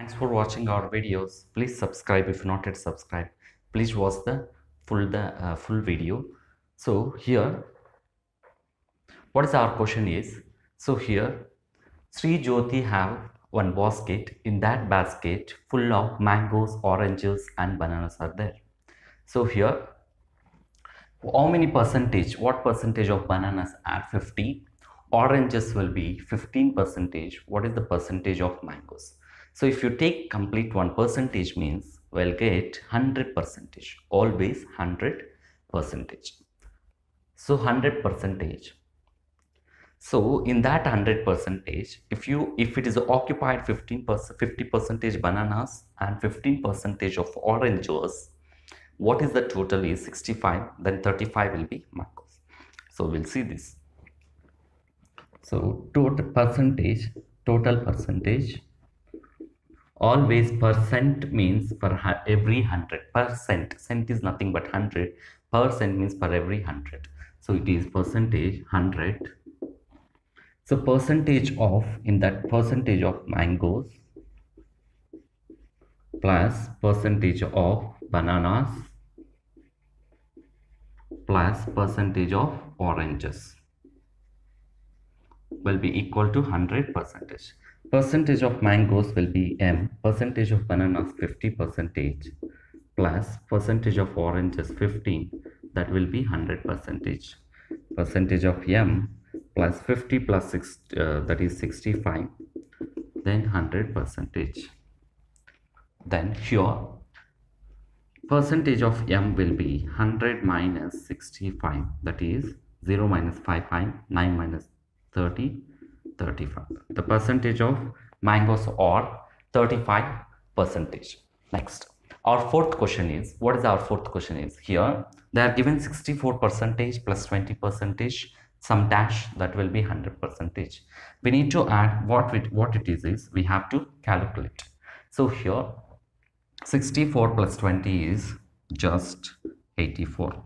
Thanks for watching our videos. Please subscribe if not yet subscribed. Please watch the full video. So here, what is our question is, so here Sri Jyoti have one basket. In that basket full of mangoes, oranges and bananas are there. So here how many percentage, what percentage of bananas are 50, oranges will be 15%, what is the percentage of mangoes? So if you take complete 1% means we'll get 100%, always 100%. So 100%. So in that 100%, if it is occupied 50% bananas and 15% of oranges, what is the total is 65, then 35 will be mangoes. So we'll see this. So total percentage. Always percent means for every 100%. Cent is nothing but 100. Percent means for every 100. So it is percentage 100. So percentage of, in that percentage of mangoes plus percentage of bananas plus percentage of oranges will be equal to 100%. Percentage of mangoes will be M, percentage of bananas 50% plus percentage of oranges 15, that will be 100%. Percentage of M plus 50 plus 6, that is 65, then 100%. Then here percentage of M will be 100 minus 65, that is 0 minus 55, 9 minus 30, 35. The percentage of mangoes are 35%. Next, our fourth question is, what is our fourth question is, here they are given 64% plus 20%, some dash, that will be 100%. We need to add what it is we have to calculate. So here 64 plus 20 is just 84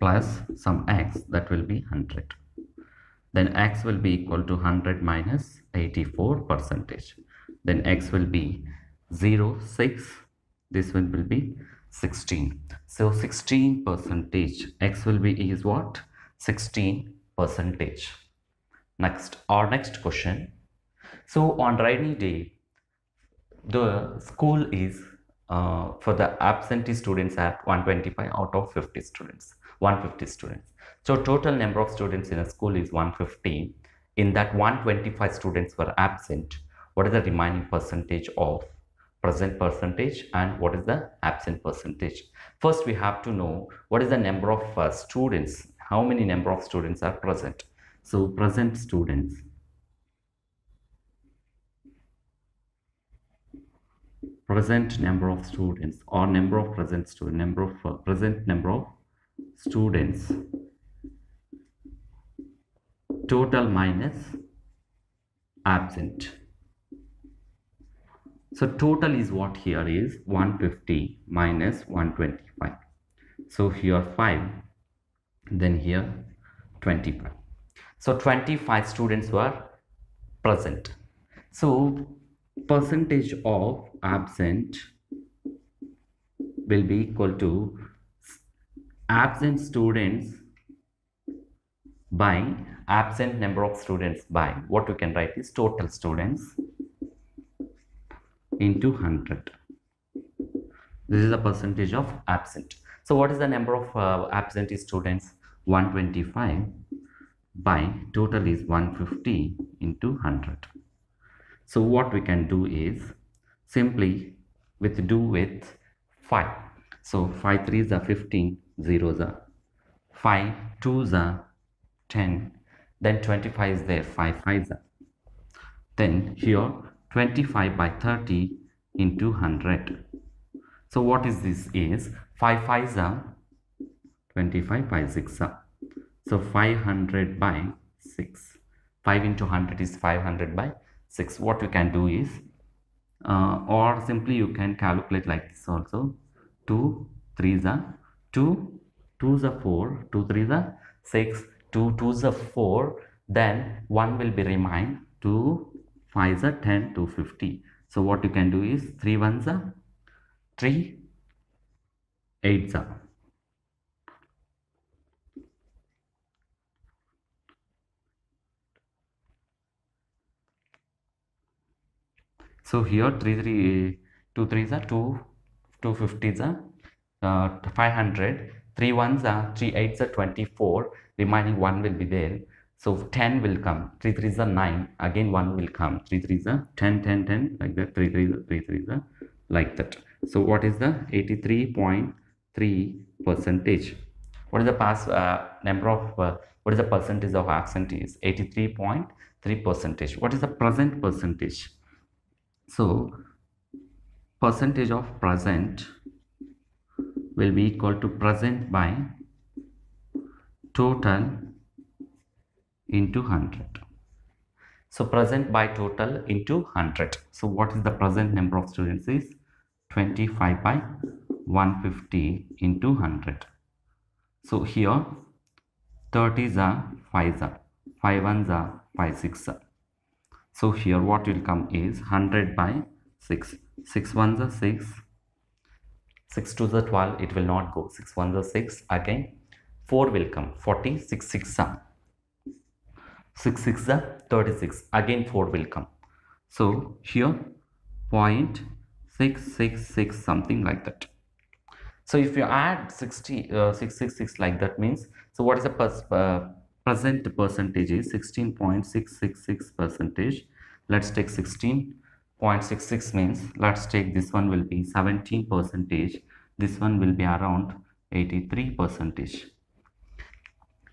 plus some x, that will be 100. Then x will be equal to 100 minus 84%. Then x will be 0, 6. This one will be 16. So 16%. X will be is what? 16%. Next, our next question. So on rainy day, the school is for the absentee students at 125 out of 50 students. 150 students. So total number of students in a school is 150. In that 125 students were absent. What is the remaining percentage of present percentage and what is the absent percentage? First we have to know what is the number of students, how many number of students are present. So present students present number of students total minus absent. So total is what here is 150 minus 125. So here 5, then here 25. So 25 students were present. So percentage of absent will be equal to absent students by absent number of students by, what we can write is total students into 100. This is the percentage of absent. So what is the number of absentee students? 125 by total is 150 into 100. So what we can do is simply do with 5. So 5 3s are 15, 0s are 5, 2s are 10, then 25 is there, 5 5s are. Then here 25 by 30 into 100. So what is this is 5 5s are 25, 5 6 are. So 500 by 6. 5 into 100 is 500 by 6. What we can do is or simply you can calculate like this also. 2 3s are 2, 2s are 4, 2 3s are 6, 2 2s are 4, then 1 will be remain, 2 5s are 10, 250. So what you can do is 3 ones are 3, 8s are 3. So here 2 3s are 2, 250s are 500, 3 ones are 3, 8s are 24, remaining 1 will be there. So 10 will come, 3 3s are 9, again 1 will come, 3 3s are 10, 10, 10, like that, 3 3s are, 3 3s are, like that. So what is the 83.3%? What is the past number of, what is the percentage of absent is? 83.3%. What is the present percentage? So percentage of present will be equal to present by total into 100. So present by total into 100. So what is the present number of students is 25 by 150 into 100. So here 30s are 5s are 5 1s are 5 6s are. So here what will come is 100 by 6. 6 1s are 6. 6 2s are 12. It will not go. 6 1s are 6. Again 4 will come. 40. 6 6 are 6 6 are 36. Again 4 will come. So here 0.666 something like that. So if you add 666 like that means. So what is the present percentage is 16.666%. Let's take 16.66 means let's take this one will be 17%, this one will be around 83%.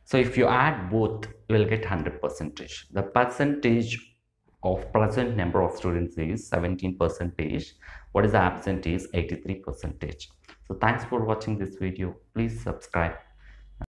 So if you add both you will get 100%. The percentage of present number of students is 17%. What is the absent is 83%. So thanks for watching this video. Please subscribe.